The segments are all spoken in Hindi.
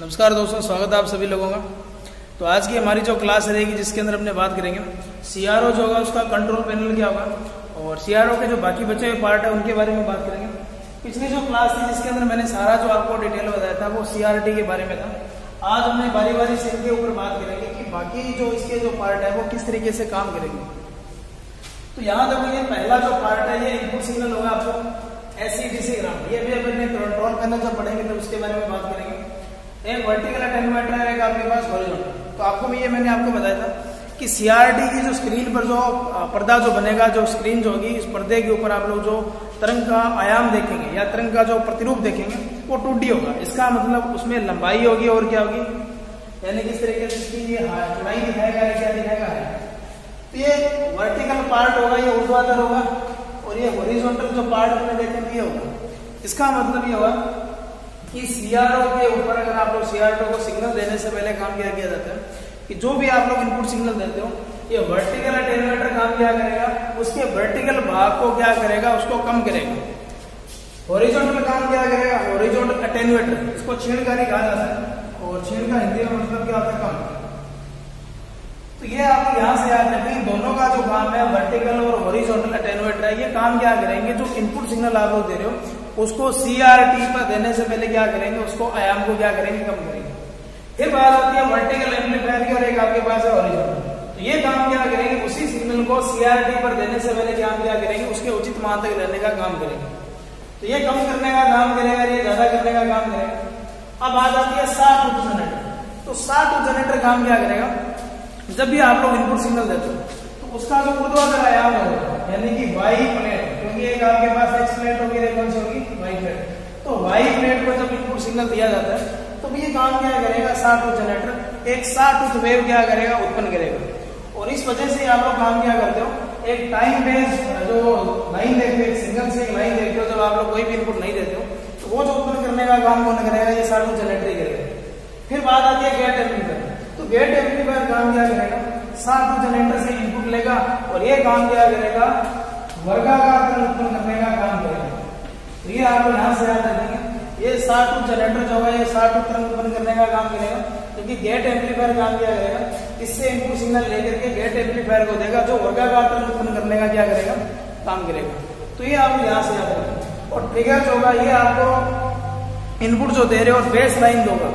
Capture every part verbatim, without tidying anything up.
नमस्कार दोस्तों, स्वागत है आप सभी लोगों का। तो आज की हमारी जो क्लास रहेगी जिसके अंदर अपने बात करेंगे सीआरओ जो होगा उसका कंट्रोल पैनल क्या होगा और सीआरओ के जो बाकी बचे हुए पार्ट है उनके बारे में बात करेंगे। पिछली जो क्लास थी जिसके अंदर मैंने सारा जो आपको डिटेल बताया था वो सीआरटी के बारे में था। आज हमने बारी बारी से इनके ऊपर बात करेंगे कि बाकी जो इसके जो पार्ट है वो किस तरीके से काम करेंगे। तो यहाँ तक ये पहला जो पार्ट है ये इनपुट सिग्नल होगा आपको एससीडीसी ग्राफ, ये भी अपने कंट्रोल पैनल जब पढ़ेंगे तो उसके बारे में बात करेंगे। एक वर्टिकल अटेन्यूएटर है आपके पास हॉरिजॉन्टल। तो आपको भी ये मैंने आपको बताया था कि सीआरटी की जो स्क्रीन पर जो पर्दा जो बनेगा, जो स्क्रीन जो होगी, इस पर्दे के ऊपर आप लोग जो तरंग का आयाम देखेंगे या तरंग का जो प्रतिरूप देखेंगे वो टू डी होगा। इसका मतलब उसमें लंबाई होगी और क्या होगी, यानी किस तरीके से इसकी ये चौड़ाई दिखाएगा या क्या दिखाएगा। तो ये वर्टिकल पार्ट होगा, ये ऊर्ध्वाधर होगा और ये हॉरिजॉन्टल जो पार्ट अपने देखेंगे ये होगा। इसका मतलब ये होगा कि सीआरओ के ऊपर अगर आप लोग सीआरओ को सिग्नल देने से पहले काम क्या किया जाता है कि जो भी आप लोग इनपुट सिग्नल देते हो ये वर्टिकल अटेन्यूएटर काम क्या करेगा, उसके वर्टिकल भाग को क्या करेगा, उसको कम करेगा। हॉरिजॉन्टल काम क्या करेगा, हॉरिजॉन्टल अटेन्यूएटर, इसको छेड़खानी कहा जाता है और छेड़खानी हिंदी में मतलब क्या होता है, कम। तो ये आप यहाँ से याद रखें, दोनों का जो काम है वर्टिकल और हॉरिजॉन्टल अटेन्यूएटर है, ये काम क्या करेंगे, जो इनपुट सिग्नल आप लोग दे रहे हो उसको सीआरटी पर देने से पहले क्या करेंगे, उसको आयाम को क्या करेंगे, कम करेंगे। फिर बात आती है वर्टिकल एम्पलीफायर की और एक आपके पास है हॉरिजॉन्टल। तो ये काम क्या करेंगे, उसी सिग्नल को सीआरटी पर देने से पहले क्या क्या करेंगे, उसके उचित मान तक लेने का काम करेंगे। तो ये कम करने का काम करेगा, ये ज्यादा करने का काम करेगा। अब बात आती है सात उप जनरेटर। तो सात उप जनरेटर काम क्या करेगा, जब भी आप लोग इनपुट सिग्नल देते हो तो उसका जो ऊर्ध्वाधर आयाम होगा यानी कि वाई प्लेट, क्योंकि एक आपके पास एक्स प्लेट होगी और कौन सी होगी, वाई प्लेट। तो वाई प्लेट पर जब इनपुट सिग्नल दिया जाता है तो ये काम क्या करेगा, साठूथ जनरेटर एक साठूथ वेव क्या करेगा, उत्पन्न करेगा। और इस वजह से आप लोग काम क्या करते हो, एक टाइम बेस जो लाइन देखते हो, एक सिग्नल से एक लाइन देखते हो, जब आप लोग कोई भी इनपुट नहीं देते हो तो वो जो उत्पन्न करने का काम कौन करेगा, ये साठूथ जनरेटर ही करेगा। फिर बात आती है गेट एम्पलीफायर। तो गेट एम्पलीफायर काम क्या करेगा, साठूथ जनरेटर से इनपुट लेगा और ये काम क्या करेगा, वर्गाकार तरंग उत्पन्न करने का काम करेगा। तो ये आप यहाँ से याद रखेंगे, ये साठ उप जनरेटर जो है ये साठ उप तरंग उत्पन्न करने का काम करेगा, क्योंकि गेट एम्पलीफायर काम किया करेगा, इससे इनपुट सिग्नल लेकर के गेट एम्पलीफायर को देगा जो वर्गाकार तरंग उत्पन्न करने का क्या करेगा, काम करेगा। तो ये आप यहाँ से याद रखेंगे। और ट्रिगर जो होगा ये आपको इनपुट जो दे रहे हो और बेस लाइन होगा,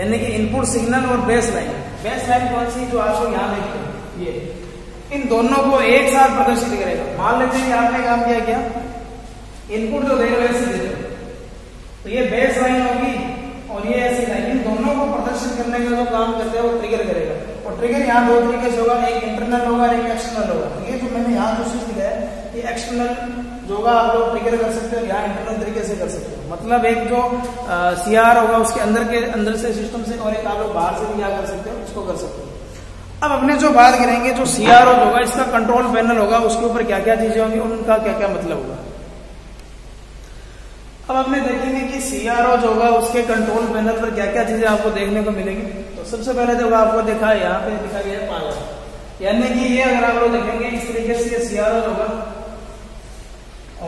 यानी कि इनपुट सिग्नल और बेस लाइन। बेस लाइन कौन सी, जो आपको यहाँ देखते हो ये, इन दोनों को एक साथ प्रदर्शित करेगा। मान लेते हैं आपने काम किया क्या, इनपुट जो दे रहे हो दे रहे तो ये बेस लाइन होगी और ये ऐसी लाइन, इन दोनों को प्रदर्शित करने का जो काम करते हैं वो ट्रिगर करेगा। और ट्रिगर यहाँ दो तरीके से होगा, एक इंटरनल होगा एक एक्सटर्नल होगा। तो ये जो मैंने यहाँ जो चीज दिया है ये एक्सटर्नल जो होगा आप लोग ट्रिगर कर सकते हो, यहाँ इंटरनल तरीके से कर सकते हो। मतलब एक जो सीआर होगा उसके अंदर के अंदर से सिस्टम से और एक आप लोग बाहर से भी क्या कर सकते हो, उसको कर सकते हो। अब अपने जो बात करेंगे जो सीआरओ होगा इसका कंट्रोल पैनल होगा, उसके ऊपर क्या क्या चीजें होंगी, उनका क्या क्या मतलब होगा। अब अपने देखेंगे कि सीआरओ जो होगा उसके कंट्रोल पैनल पर क्या क्या चीजें आपको देखने को मिलेंगी। तो सबसे पहले जो आपको दिखा यहाँ पे दिखा गया है पावर, यानी कि ये अगर आप लोग देखेंगे इस तरीके से सीआरओ होगा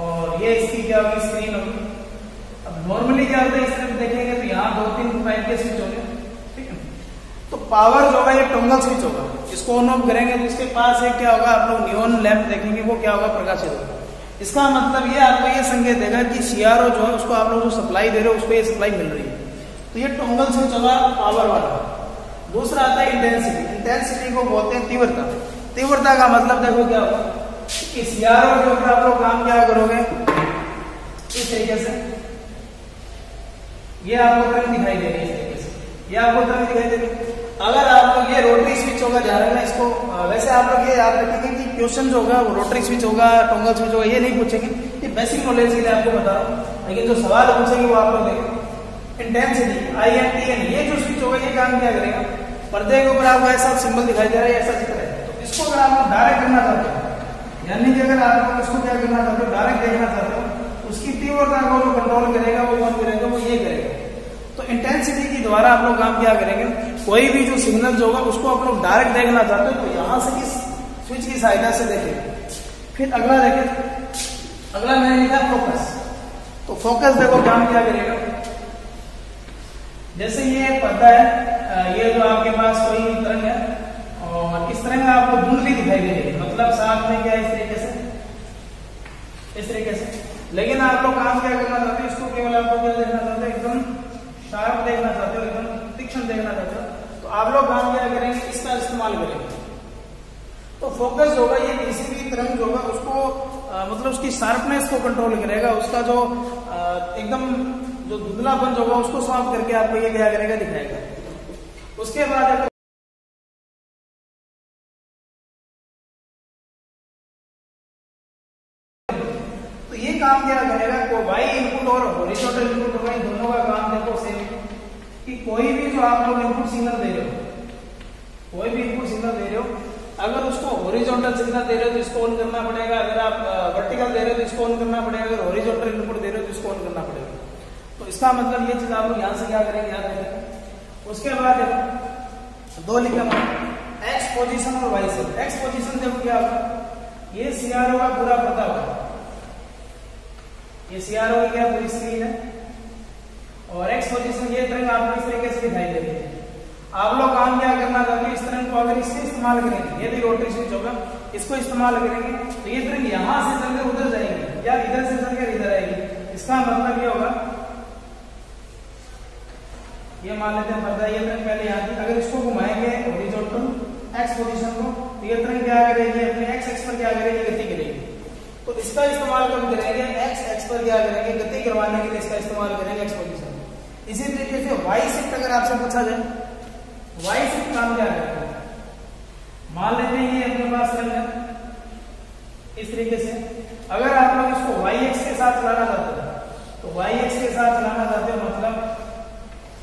और ये इसकी क्या होगी, स्क्रीन होगी। अब नॉर्मली क्या होता है इस तरफ देखेंगे तो यहाँ दो तीन फाइव के स्विच होंगे, ठीक है। तो पावर जो होगा ये टोंगल स्विच होगा, इसको ऑन ऑफ करेंगे तो इसके पास एक क्या होगा, आप लोग नियॉन लैंप देखेंगे वो क्या होगा, प्रकाशित होगा। इसका मतलब ये आपको ये संकेत देगा कि सीआरओ जो है उसको आप लोग जो सप्लाई दे रहे हो उसको ये सप्लाई मिल रही है। तो ये टोंगल स्विच होगा पावर वाला। दूसरा आता है इंटेंसिटी। इंटेंसिटी को बोलते हैं तीव्रता। तीव्रता का मतलब देखो क्या होगा कि सीआरओ के ऊपर आप लोग काम क्या करोगे इस तरीके से, ये आपको तरंग दिखाई दे रही है इस तरीके से, ये आपको तरंग दिखाई दे रही है। अगर आप लोग ये रोटरी स्विच होगा जा रहे हैं इसको, वैसे आप लोग ये याद रखेंगे कि क्वेश्चन जो होगा वो रोटरी स्विच होगा, टोंगल स्विच होगा, ये नहीं पूछेंगे, ये बेसिक नॉलेज के लिए आपको बता रहा हूँ, लेकिन जो सवाल पूछेंगे वो आप लोग देखेंगे। Intensity I M T N, ये जो स्विच होगा ये काम क्या करेगा, पर्दे के ऊपर आपको ऐसा सिंबल दिखाई दे रहा है, ऐसा चित्र है, तो इसको अगर आप लोग डायरेक्ट करना चाहते हो, यानी कि अगर आप लोग इसको क्या करना चाहते हो, डायरेक्ट देखना चाहते हो, उसकी तीव्रता को जो कंट्रोल करेगा वो कौन करेगा, वो ये करेगा। तो इंटेंसिटी के द्वारा आप लोग काम क्या करेंगे, कोई भी जो सिग्नल जो होगा उसको आप लोग डायरेक्ट देखना चाहते हो तो यहां से इस स्विच की सहायता से देखें। फिर अगला देखें, अगला मैंने लिखा फोकस। तो फोकस देखो काम क्या करेगा, जैसे ये पता है ये जो आपके पास कोई तरंग है और इस तरंग आपको धुंधली दिखाई दे रही है, मतलब साथ में क्या इस तरीके से इस तरीके से, लेकिन आप लोग काम क्या करना चाहते हो, इसको केवल आपको क्या देखना चाहते हो, एकदम शार्प देखना चाहते हो, एकदम तीक्ष्ण देखना चाहते हो, तो आप लोग काम क्या करेंगे, इसका इस्तेमाल करेंगे। तो फोकस होगा ये किसी भी तरंग होगा उसको आ, मतलब उसकी शार्पनेस को कंट्रोल करेगा, उसका जो आ, एकदम जो धुंधलापन होगा उसको साफ करके आपको ये क्या करेगा, दिखाएगा। उसके बाद तो ये काम क्या करेगा, को वाई इनपुट और हॉरिजॉन्टल इनपुट होगा, दोनों का काम देखो सेम कि कोई भी जो आप लोग इनपुट सिग्नल दे रहे हो, कोई भी इनपुट सिग्नल दे रहे हो, अगर उसको हॉरिजॉन्टल सिग्नल दे रहे हो तो इसको ऑन करना पड़ेगा, अगर आप वर्टिकल दे रहे हो तो इसको ऑन करना पड़ेगा, अगर हॉरिजॉन्टल इनपुट दे रहे हो तो इसको ऑन करना पड़ेगा। तो इसका मतलब ये चीज आप लोग यहां से क्या करेंगे, याद रखेंगे। उसके बाद दो लिखा एक्स पोजीशन और वाई सेल। एक्स पोजीशन देखो क्या होगा, ये सीआरओ का पूरा पता होगा, ये सीआरओ की क्या पूरी स्क्रीन है, और एक्स पोजीशन ये तरंग आपको इस तरीके से दिखाई दे रही है। आप लोग काम क्या करना चाहते हो, इस तरंग को अगर इससे इस्तेमाल करेंगे, ये भी रोटरी स्विच होगा, इसको इस्तेमाल करेंगे तो ये तरंग यहां से चलकर उधर जाएगी या इधर से चलकर इधर आएगी। इसका मतलब ये होगा, ये मान लेते हैं पर्दा, ये तरंग पहले यहां थी, अगर इसको घुमाएंगे हॉरिजॉन्टल एक्स पोजीशन को तो ये तरंग क्या करेगी, अपने एक्स एक्स पर क्या करेगी, गति करेगी। तो इसका इस्तेमाल कब करेंगे, एक्स एक्स पर क्या करेंगे, गति करवाने के लिए इसका इस्तेमाल करेंगे एक्स पोजीशन। इसी तरीके से वाई शिफ्ट अगर आपसे पूछा जाए, वाई शिफ्ट काम क्या करता है, मान लेते हैं ये अपने पास रंग है इस तरीके से, अगर आप लोग इसको वाई एक्स के साथ चलाना चाहते हो तो वाई एक्स के साथ चलाना चाहते हो, मतलब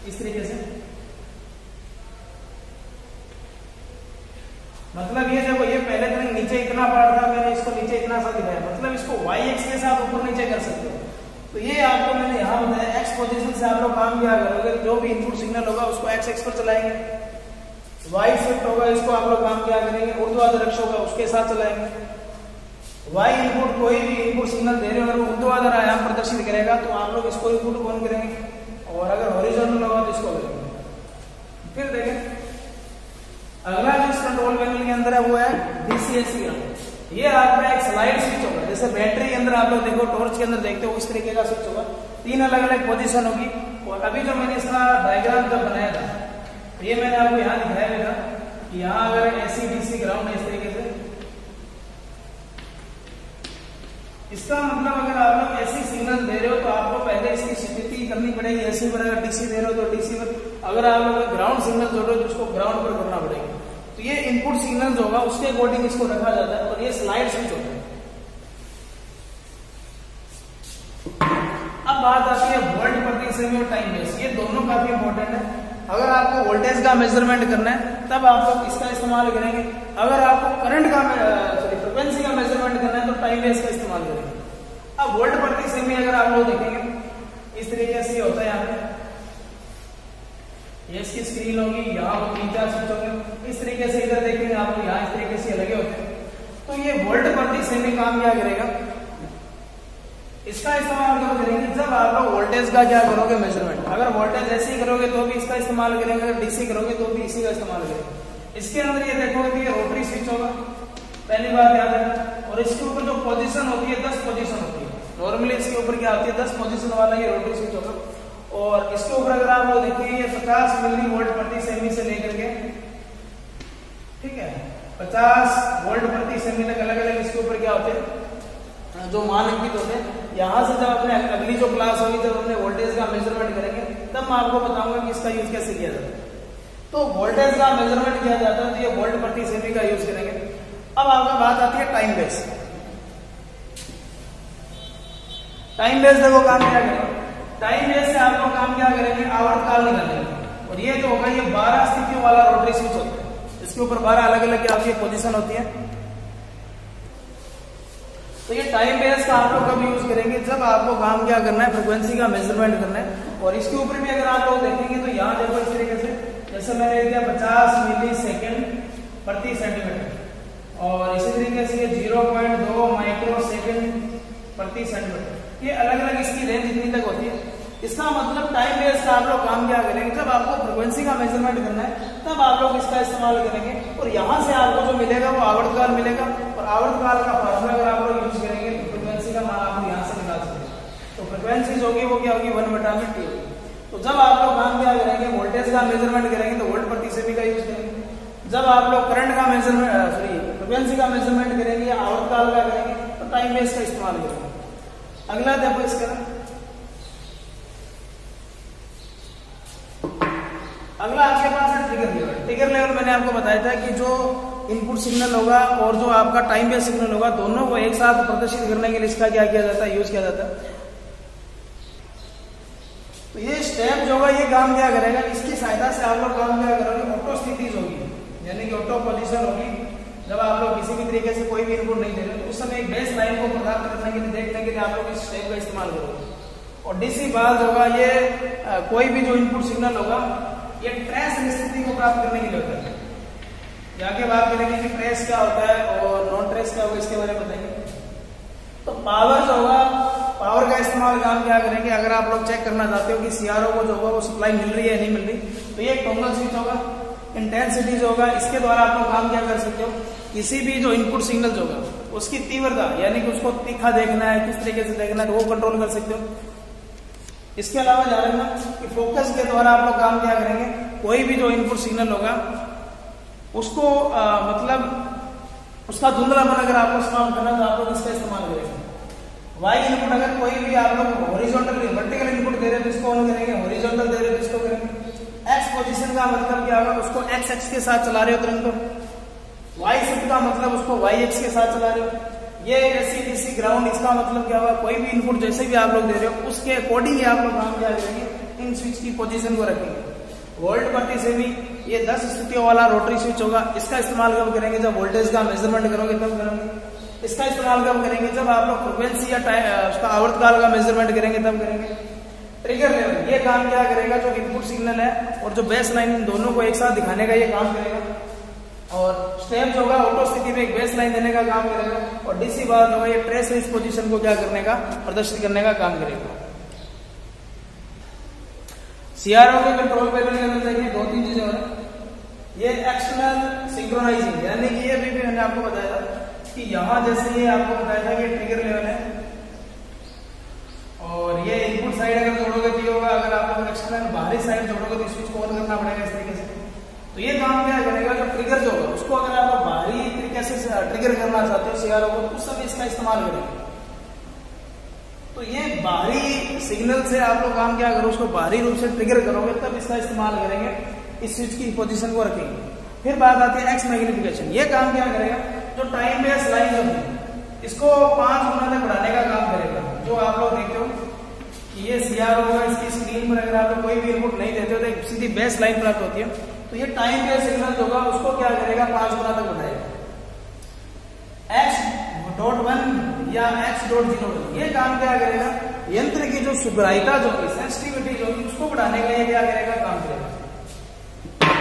इस तरीके से, मतलब ये देखो ये पहले तरंग नीचे इतना पड़ था, मैंने इसको नीचे इतना सा दिखाया, मतलब इसको वाई एक्स के साथ ऊपर नीचे कर सकते हो। तो ये आपको मैंने यहाँ बताया, एक्स पोजीशन से आप लोग काम क्या करोगे, जो भी इनपुट सिग्नल होगा उसको एक्स एक्स पर चलाएंगे, वाई शिफ्ट होगा इसको आप लोग काम क्या करेंगे, ऊर्ध्वाधर अक्ष होगा उसके साथ चलाएंगे, वाई इनपुट कोई भी इनपुट सिग्नल दे रहे हो अगर ऊर्ध्वाधर आयाम प्रदर्शित करेगा तो आप लोग इसको इनपुट ऑन करेंगे, और अगर हॉरिजॉन्टल होगा तो इसको करेंगे। फिर देखें अगला जो कंट्रोल पैनल के अंदर है वो है डीसीएससी, ये आपका एक स्लाइड स्विच होगा, जैसे बैटरी के अंदर आप लोग देखो टॉर्च के अंदर देखते हो उस तरीके का स्विच होगा, तीन अलग अलग पोजीशन होगी। और अभी जो मैंने इसका डायग्राम जब बनाया था तो ये मैंने आपको यहाँ दिखाया हुआ था कि यहाँ अगर एसी डीसी ग्राउंड है इस तरीके से, इसका मतलब अगर आप लोग एसी सिग्नल दे रहे हो तो आपको पहले इसकी स्थिति करनी पड़ेगी, एसी पर अगर डीसी दे रहे हो तो डीसी पर, अगर आप लोग ग्राउंड सिग्नल जोड़ रहे हो तो उसको ग्राउंड पर करना पड़ेगा। तो ये इनपुट सिग्नल जो होगा उसके अकॉर्डिंग इसको रखा जाता है, और ये स्लाइड स्विच होता है। अब बात आती है वोल्ट प्रति सेकंड और टाइम बेस, ये दोनों काफी इंपॉर्टेंट है। अगर आपको वोल्टेज का मेजरमेंट करना है तब आप लोग इसका इस्तेमाल करेंगे, अगर आपको करंट का सॉरी फ्रिक्वेंसी का मेजरमेंट करना है तो टाइम बेस का इस्तेमाल करेंगे। अब वोल्ट प्रति सेकंड अगर आप लोग देखेंगे इस तरीके से होता है, यहाँ पे ये इसकी स्क्रीन होगी, यहाँ वो तीन चार स्विच होंगे इस तरीके से, इधर देखेंगे आपको यहाँ इस तरीके से लगे होते हैं। तो ये वोल्ट प्रति सेकंड काम क्या करेगा, इसका इस्तेमाल कब करेंगे, जब आप लोग वोल्टेज का क्या करोगे मेजरमेंट, अगर वोल्टेज ऐसे ही करोगे तो भी इसका इस्तेमाल करेंगे, अगर डीसी करोगे तो भी इसी का इस्तेमाल करेंगे। इसके अंदर ये देखोगे कि ये रोटरी स्विच होगा, पहली बात याद रखना, और इसके ऊपर जो पोजिशन होती है दस पोजिशन होती है, नॉर्मली इसके ऊपर क्या होती है दस पोजिशन वाला ये रोटरी स्विच होगा, और इसके ऊपर अगर आप वो देखिए ये पचास मिली वोल्ट प्रति सेमी से लेकर के, ठीक है, पचास वोल्ट प्रति सेमी तक अलग अलग इसके ऊपर क्या होते हैं जो मान अंकित होते हैं। यहाँ से जब अपने अगली जो क्लास होगी जब अपने वोल्टेज का मेजरमेंट करेंगे तब मैं आपको बताऊंगा कि इसका यूज कैसे किया जाता है। तो वोल्टेज का मेजरमेंट किया जाता है तो ये वोल्ट प्रति सेमी का यूज करेंगे। अब आपकी बात आती है टाइम बेस। टाइम बेस देखो काम क्या करेंगे, टाइम बेस से आप लोग काम क्या करेंगे, आवर्तकाल निकालेंगे, और ये जो होगा ये बारह स्थितियों वाला रोटरी स्विच होता है, इसके ऊपर बारह अलग अलग आपकी पोजीशन होती है। तो ये टाइम बेस का आप लोग कब यूज करेंगे, जब आपको काम क्या करना है, फ्रिक्वेंसी का मेजरमेंट करना है। और इसके ऊपर भी अगर आप लोग देखेंगे तो यहाँ देखो इस तरीके से, जैसे मैंने लिया पचास मिली सेकेंड प्रति सेंटीमीटर, और इसी तरीके से जीरो पॉइंट दो माइक्रो सेकेंड प्रति सेंटीमीटर, ये अलग अलग इसकी रेंज इतनी तक होती है। इसका मतलब टाइम बेस का आप लोग काम क्या करेंगे, जब आपको फ्रीक्वेंसी का मेजरमेंट करना है तब आप लोग इसका इस्तेमाल करेंगे। और यहाँ से आपको जो मिलेगा वो आवर्तकाल मिलेगा, और आवर्तकाल का फार्मूला अगर आप लोग यूज करेंगे तो फ्रीक्वेंसी का मान आप यहाँ से निकाल सकते हैं। तो फ्रिक्वेंसीज होगी वो क्या होगी, वन बटा में टी। तो जब आप लोग काम क्या करेंगे, वोल्टेज का मेजरमेंट करेंगे तो वोल्ट प्रति सेकंड का यूज करेंगे। जब आप लोग करंट का मेजरमेंट सॉरी फ्रिक्वेंसी का मेजरमेंट करेंगे या आवर्तकाल का करेंगे तो टाइम बेस का इस्तेमाल करेंगे। अगला देखो इसका, अगला आपके पास है ट्रिगर लेवल। ट्रिगर लेवल मैंने आपको बताया था कि जो इनपुट सिग्नल होगा और जो आपका टाइम बेस सिग्नल होगा दोनों को एक साथ प्रदर्शित करने के लिए इसका क्या किया जाता है, यूज किया जाता है। तो ये स्टेप जो होगा ये काम क्या करेगा, इसकी सहायता से आप लोग काम क्या करोगे, ऑटो स्थितिज होगी यानी कि ऑटो पोजीशन होगी। जब आप लोग किसी भी तरीके से कोई भी इनपुट नहीं दे रहे तो उस समय एक बेस लाइन को प्रदान करने के लिए देखने के लिए आप लोग इस स्टेप का इस्तेमाल करोगे। और डीसी बाज होगा ये आ, कोई भी जो इनपुट सिग्नल होगा ये ट्रेस स्थिति को प्राप्त करने के लिए होता है। आगे बात करेंगे कि ट्रेस क्या होता है और नॉन ट्रेस क्या होगा, इसके बारे में बताएंगे। तो पावर जो होगा, पावर का इस्तेमाल काम क्या करेंगे, अगर आप लोग चेक करना चाहते हो कि सीआरओ को जो होगा वो सप्लाई मिल रही है नहीं मिल रही तो ये टोंगल स्विच होगा। इंटेंसिटी जो होगा इसके द्वारा आप लोग काम क्या कर सकते हो, किसी भी जो इनपुट सिग्नल जो होगा उसकी तीव्रता यानी कि उसको तीखा देखना है किस तरीके से देखना है तो वो कंट्रोल कर सकते हो। इसके अलावा ध्यान रखना कि फोकस के द्वारा आप लोग काम क्या करेंगे, कोई भी जो इनपुट सिग्नल होगा उसको आ, मतलब उसका धुंधलापन अगर आपको समाप्त करना है तो आप लोग इसका इस्तेमाल करेंगे। वाई इनपुट अगर कोई भी आप लोग हॉरिजॉन्टल वर्टिकल इनपुट दे रहे तो इसको ऑन करेंगे, हॉरिजॉन्टल दे रहे तो इसको करेंगे। एक्स पोजीशन का मतलब क्या होगा, उसको एक्स एक्स के साथ चला रहे हो तुरंत को। वाई शिफ्ट का मतलब उसको वाई एक्स के साथ चला रहे हो। ये ऐसी किसी ग्राउंड, इसका मतलब क्या होगा, कोई भी इनपुट जैसे भी आप लोग दे रहे हो उसके अकॉर्डिंग आप लोग काम क्या करेंगे, इन स्विच की पोजीशन को रखेंगे। वोल्ट प्रति से भी ये दस स्थितियों वाला रोटरी स्विच होगा, इसका इस्तेमाल कब करेंगे, जब वोल्टेज का मेजरमेंट करोगे तब करेंगे। इसका इस्तेमाल कब करेंगे, जब आप लोग फ्रिक्वेंसी या उसका आवर्तकाल का मेजरमेंट करेंगे तब करेंगे। ट्रिगर लेवल ये काम क्या करेगा, जो इनपुट सिग्नल है और जो बेस लाइन इन दोनों को एक साथ दिखाने का ये काम करेगा। और स्टेप जो होगा ऑटो स्थिति में एक बेस लाइन देने का काम करेगा। और डीसी बार जो है ये ट्रेस इस पोजीशन को क्या करने का, प्रदर्शित करने का काम करेगा। सीआरओ के कंट्रोल पैनल के अंदर देखिए दो तीन चीजें हो रही, ये एक्सटर्नल सिंक्रोनाइजिंग यानी कि ये भी मैंने आपको बताया था कि यहाँ जैसे ये आपको बताया था कि ट्रिगर लेवल है और ये इनपुट साइड अगर जोड़ोगे तो होगा, अगर आप एक्सटर्नल बाहरी साइड जोड़ोगे तो स्विच को ऑन करना पड़ेगा इस तरीके से। तो ये काम क्या करेगा, जो ट्रिगर जो होगा उसको अगर आप बाहरी तरीके से ट्रिगर करना चाहते हो सीआरओ को तो उस समय इसका इस्तेमाल करेंगे। तो ये बाहरी सिग्नल से आप लोग काम क्या करो, उसको बाहरी रूप से ट्रिगर करोगे तब इसका इस्तेमाल करेंगे, इस स्विच की पोजिशन को रखेंगे। फिर बात आती है एक्स मैग्निफिकेशन, ये काम क्या करेगा, जो टाइम बेस लाइन होगी इसको पांच गुना तक बढ़ाने का काम करेगा। जो आप लोग देखते हो कि ये सीआरओ होगा, इसकी स्क्रीन पर अगर आप लोग कोई भी इनपुट नहीं देते हो तो एक सीधी बेस लाइन प्राप्त होती है। तो ये टाइम बेस सिग्नल होगा उसको क्या करेगा, पांच गुना तक बढ़ाएगा। एक्स डॉट वन या एक्स डॉट जीरो ये काम क्या करेगा, यंत्र की जो सुग्राहिता जो होगी, सेंसिटिविटी जो होगी उसको बढ़ाने के लिए क्या करेगा, काम करेगा।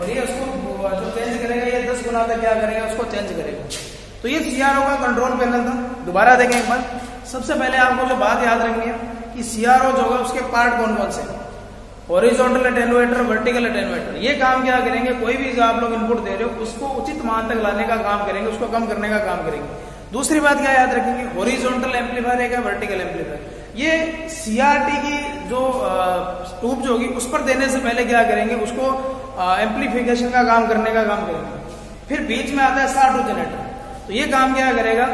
और ये उसको जो चेंज करेगा ये दस गुना तक क्या करेगा, उसको चेंज करेगा। तो ये सीआरओ का कंट्रोल पैनल था। दोबारा देखें एक बार, सबसे पहले आपको जो बात याद रखनी है कि सीआरओ जो होगा उसके पार्ट कौन कौन से, हॉरिजॉन्टल एटेन्यूएटर, वर्टिकल एटेन्यूएटर, ये काम क्या करेंगे, कोई भी जो आप लोग इनपुट दे रहे हो उसको उचित मान तक लाने का काम करेंगे, उसको कम करने का काम करेंगे। दूसरी बात क्या याद रखेंगे, हॉरिजॉन्टल एम्पलीफायर एक है, वर्टिकल एम्पलीफायर, ये सीआरटी की जो ट्यूब जो होगी उस पर देने से पहले क्या करेंगे, उसको एम्पलीफिकेशन का काम करने का काम करेंगे। फिर बीच में आता है साटू जनरेटर, तो ये काम क्या करेगा,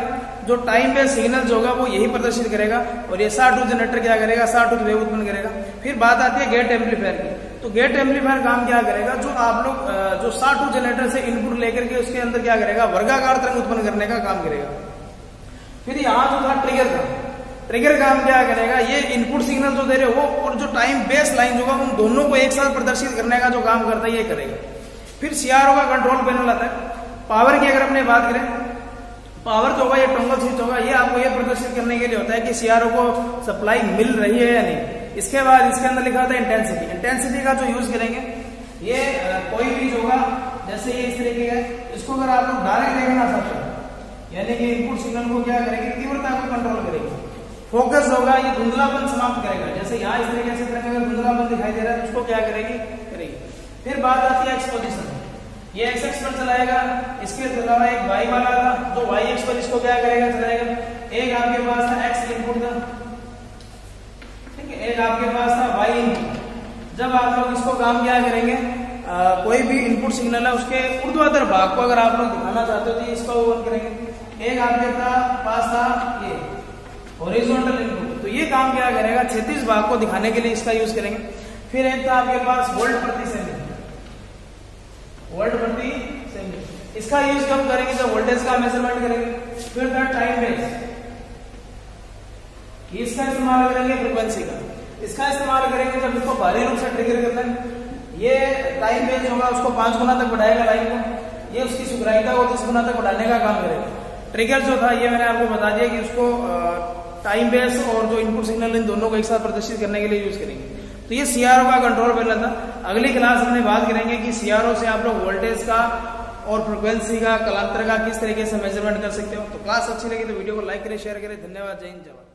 जो टाइम बेस सिग्नल होगा वो यही प्रदर्शित करेगा और ये साटू जनरेटर क्या करेगा, साटू वेव उत्पन्न करेगा। फिर बात आती है गेट एम्पलीफायर की, तो गेट एम्पलीफायर काम क्या करेगा, जो आप लोग जो साटू जनरेटर से इनपुट लेकर के उसके अंदर क्या करेगा, वर्गाकार तरंग उत्पन्न करने का काम करेगा। फिर यहाँ जो था ट्रिगर का, ट्रिगर काम क्या करेगा, ये इनपुट सिग्नल जो दे रहे हो और जो टाइम बेस लाइन होगा उन दोनों को एक साथ प्रदर्शित करने का जो काम करता है ये करेगा। फिर सीआरओ का कंट्रोल पैनल आता है। पावर की अगर अपने बात करें, पावर जो होगा ये टोंगल स्विच होगा, ये आपको ये प्रदर्शित करने के लिए होता है कि सीआरओ को सप्लाई मिल रही है या नहीं। इसके बाद इसके अंदर लिखा होता है इंटेंसिटी, इंटेंसिटी का जो यूज करेंगे ये कोई भी होगा जैसे ये इस तरीके का, इसको अगर आप लोग डायरेक्ट देखना चाहते हो यानी कि इनपुट सिग्नल को क्या करेंगे, तीव्रता को कंट्रोल करेंगे। फोकस होगा, ये धुंधलापन समाप्त करेगा। जैसे यहाँ इस तरीके से धुंधलापन दिखाई दे रहा है, उसको क्या करेगी करेगी फिर बात आती है एक्सपोजिशन। ये एक्स एक्स पर चलाएगा, इसके अलावा एक वाई वाला था तो वाई एक्स पर इसको क्या करेगा चलाएगा। एक आपके पास था एक्स इनपुट था, ठीक है, एक आपके पास था वाई इनपुट। जब आप लोग इसको काम क्या करेंगे, आ, कोई भी इनपुट सिग्नल है उसके ऊर्ध्वाधर भाग को अगर आप लोग दिखाना चाहते हो तो इसको ऑन करेंगे। एक आपके था, पास था ये हॉरिजॉन्टल इनपुट, तो ये काम क्या करेगा क्षैतिज भाग को दिखाने के लिए इसका यूज करेंगे। फिर एक था आपके पास वोल्ट प्रति सेकंड, वोल्ट प्रति सेकंड, इसका यूज कब करेंगे जब वोल्टेज का मेजरमेंट करेंगे। फिर था टाइम बेस, इसका इस्तेमाल करेंगे फ्रीक्वेंसी का, इसका इस्तेमाल करेंगे जब इसको भारी रूप से ट्रिगर करना है। ये टाइम बेस होगा, उसको पांच गुना तक बढ़ाएगा लाइन को, ये उसकी सुग्राहिता को दस गुना तक बढ़ाने का काम करेगा। ट्रिगर जो था ये मैंने आपको बता दिया कि उसको टाइम बेस और जो इनपुट सिग्नल इन दोनों को एक साथ प्रदर्शित करने के लिए यूज करेंगे। तो ये सीआरओ का कंट्रोल पैनल था। अगली क्लास हमने बात करेंगे कि सीआरओ से आप लोग वोल्टेज का और फ्रिक्वेंसी का, कलांतर का किस तरीके से मेजरमेंट कर सकते हो। तो क्लास अच्छी लगी तो वीडियो को लाइक करें, शेयर करें। धन्यवाद, जय हिंद, जय भारत।